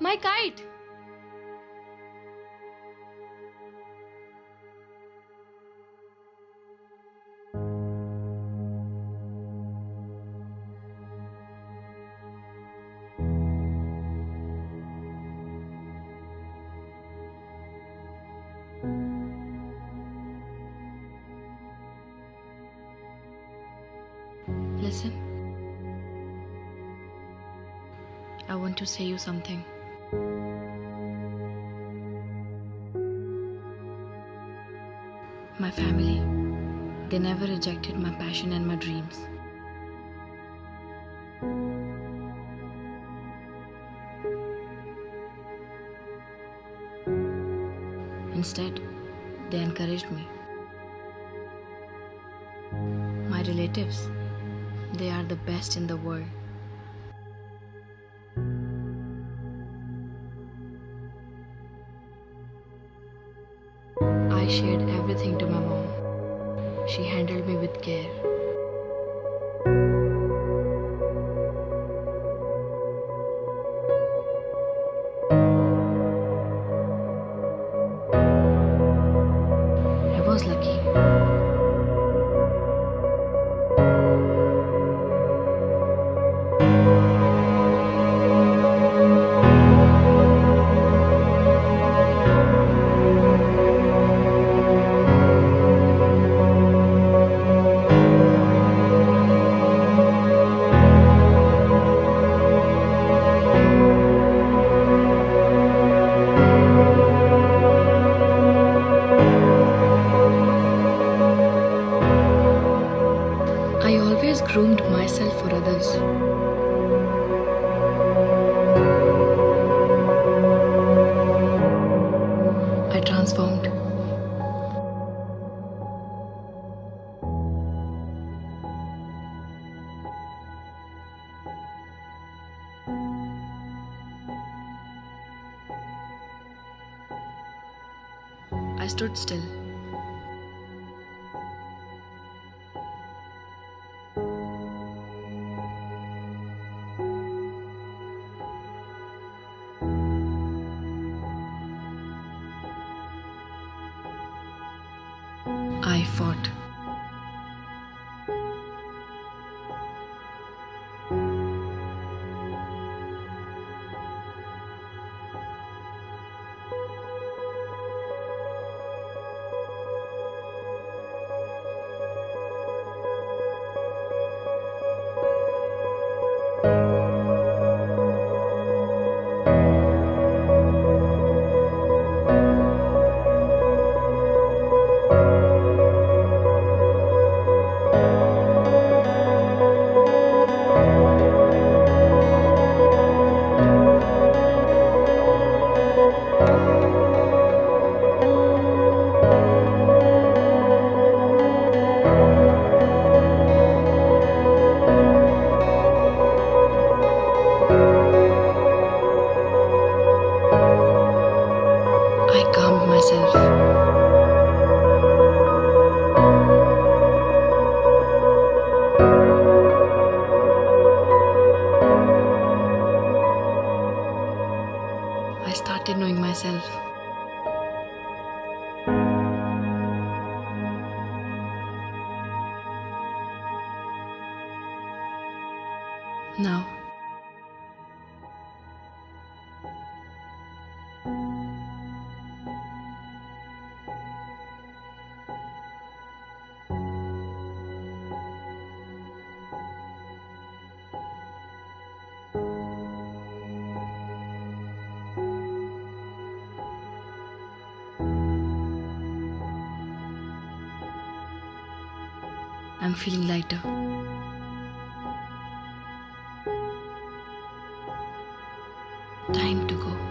My kite! Listen. I want to say you something. My family, they never rejected my passion and my dreams. Instead, they encouraged me. My relatives, they are the best in the world. I shared everything to my mom. She handled me with care. I was lucky. I always groomed myself for others. I transformed. I stood still. I fought. I started knowing myself. Now, I'm feeling lighter. Time to go.